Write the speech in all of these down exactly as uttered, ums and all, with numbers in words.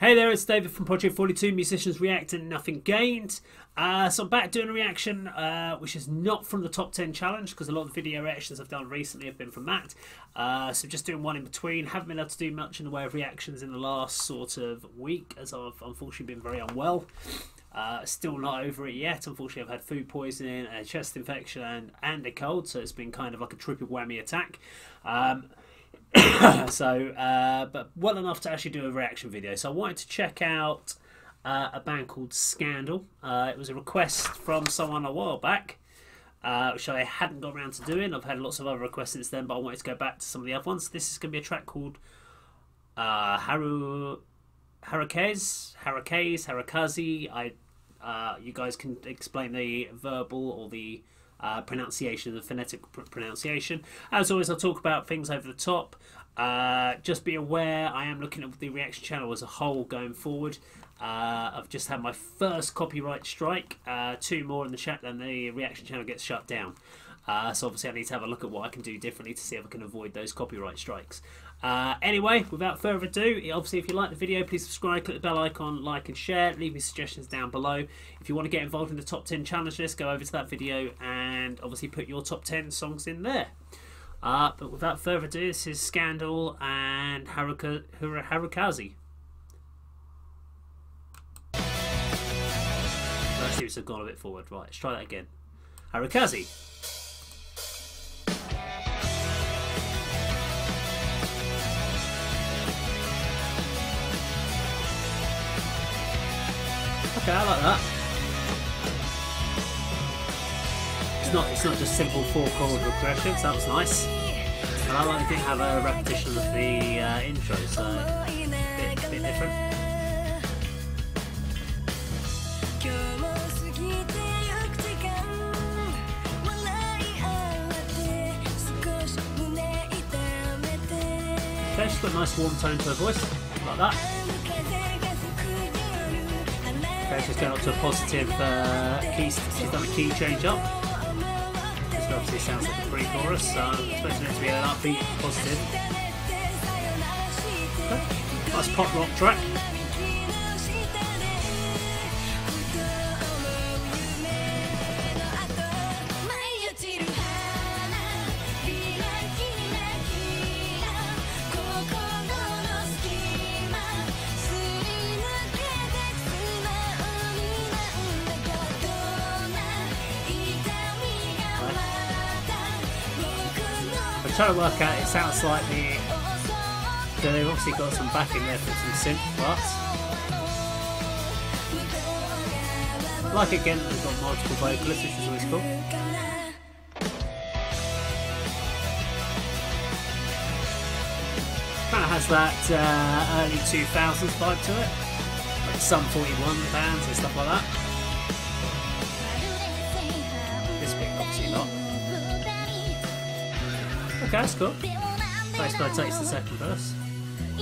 Hey there, it's David from Project forty-two, Musicians React and Nothing Gained. Uh, so I'm back doing a reaction, uh, which is not from the top ten challenge, because a lot of the video reactions I've done recently have been from that. Uh, so just doing one in between. Haven't been able to do much in the way of reactions in the last sort of week, as I've unfortunately been very unwell. Uh, still not over it yet. Unfortunately, I've had food poisoning, a chest infection, and, and a cold, so it's been kind of like a triple whammy attack. Um, so uh but well enough to actually do a reaction video, so I wanted to check out uh, a band called Scandal. Uh it was a request from someone a while back, uh which I hadn't got around to doing. I've had lots of other requests since then, but I wanted to go back to some of the other ones. This is gonna be a track called uh haru harukaze harukaze harukaze i uh you guys can explain the verbal or the Uh, pronunciation, the phonetic pr pronunciation. As always, I'll talk about things over the top. Uh, just be aware, I am looking at the reaction channel as a whole going forward. Uh, I've just had my first copyright strike, uh, two more in the chat, and the reaction channel gets shut down. Uh, so obviously I need to have a look at what I can do differently to see if I can avoid those copyright strikes. Uh, anyway, without further ado, obviously if you like the video, please subscribe, click the bell icon, like and share, leave me suggestions down below. If you want to get involved in the top ten challenge list, go over to that video and obviously put your top ten songs in there. Uh, but without further ado, this is Scandal and Haruka, Harukaze. I seems to have gone a bit forward. Right, let's try that again. Harukaze. Okay, I like that. It's not it's not just simple four chord progressions. That was nice. And I like to have a repetition of the uh, intro, so a bit, a bit different. Okay, she's got a nice warm tone to her voice, like that. Okay, she's going up to a positive uh, key. She's done a key change up. This obviously sounds like a pre-chorus, so I'm expecting it to be an upbeat, positive. Okay. Nice pop rock track. I'm trying to work out, it sounds like the, so they've obviously got some back in there for some synth parts. Like again, they've got multiple vocalists, which is always cool. Kind of has that uh, early two thousands vibe to it, like some forty-one bands and stuff like that. This bit obviously not. Okay, that's cool. Nice guy takes the second verse. I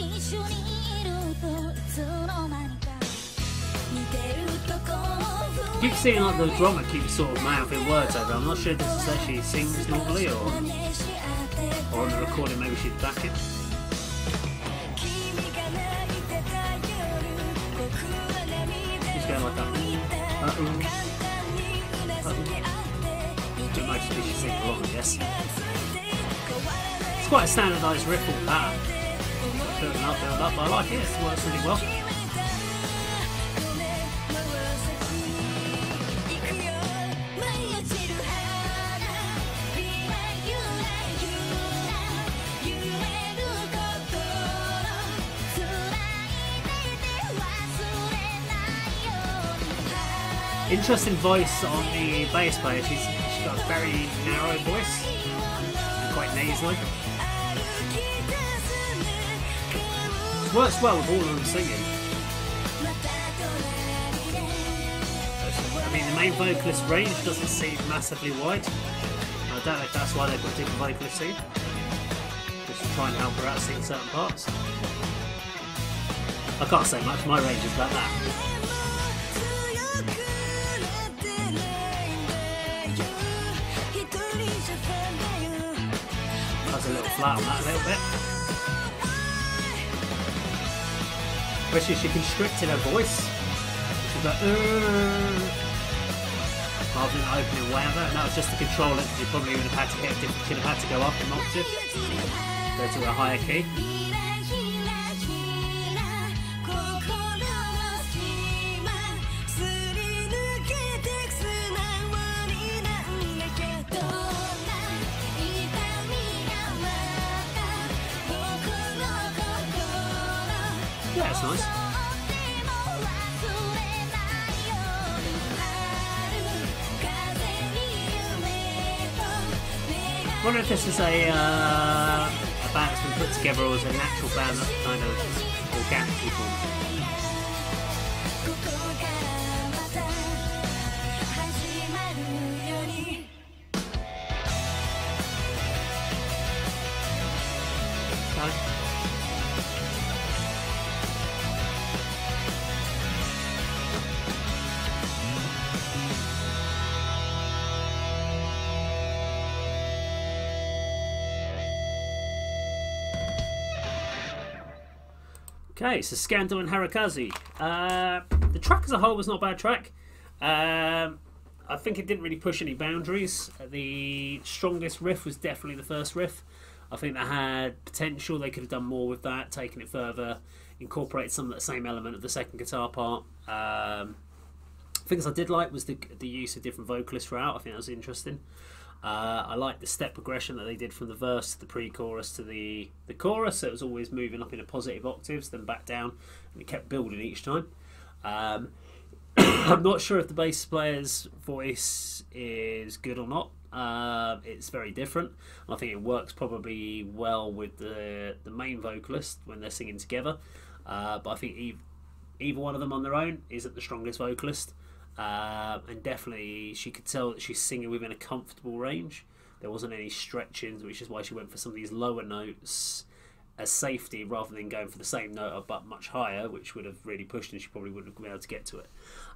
keep seeing like the drummer keeps sort of mouthing words over. I'm not sure if this is actually sings normally or or on the recording maybe she'd back it. She's going like that. Uh oh. Uh oh. Don't know, she's singing along, I guess. It's quite a standardised riff all that. Building up, building up, but I like it, it works really well. Interesting voice on the bass player, she's, she's got a very narrow voice, quite nasally. Works well with all of them singing. I mean, the main vocalist range doesn't seem massively wide. I don't know if that's why they've got different vocalists in. Just to try and help her out sing certain parts. I can't say much, my range is about that. That was a little flat on that a little bit. But she, she constricts in her voice. She's like, ugh. Rather than opening way over. And that was just to control it, because you probably would have had to hit it, she'd have had to go up an octave. Go to a higher key. That's nice. I wonder if this is a, uh, a band that's been put together, or is a natural band that kind of organically formed. Okay. Okay, so Scandal and Harukaze. Uh, the track as a whole was not a bad track. Um, I think it didn't really push any boundaries. The strongest riff was definitely the first riff. I think that had potential. They could have done more with that, taken it further, incorporated some of that same element of the second guitar part. Um, things I did like was the, the use of different vocalists throughout. I think that was interesting. Uh, I liked the step progression that they did from the verse to the pre-chorus to the, the chorus. So it was always moving up into positive octaves, then back down, and it kept building each time. Um, I'm not sure if the bass player's voice is good or not. Uh, it's very different. I think it works probably well with the, the main vocalist when they're singing together. Uh, but I think either, either one of them on their own isn't the strongest vocalist. Uh, and definitely she could tell that she's singing within a comfortable range. There wasn't any stretching, which is why she went for some of these lower notes as safety rather than going for the same note but much higher, which would have really pushed and she probably wouldn't have been able to get to it.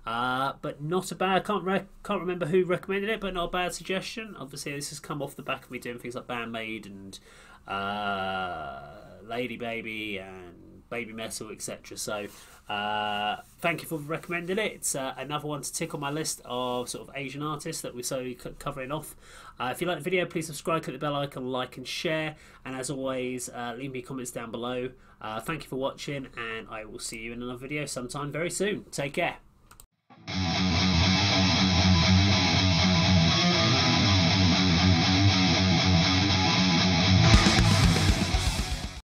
Uh, but not a bad, I can't, re can't remember who recommended it, but not a bad suggestion. Obviously this has come off the back of me doing things like Band-Maid and uh, Lady Baby and BabyMetal, et cetera. So, uh, thank you for recommending it. It's uh, another one to tick on my list of sort of Asian artists that we're slowly covering off. Uh, if you like the video, please subscribe, click the bell icon, like and share. And as always, uh, leave me comments down below. Uh, thank you for watching, and I will see you in another video sometime very soon. Take care.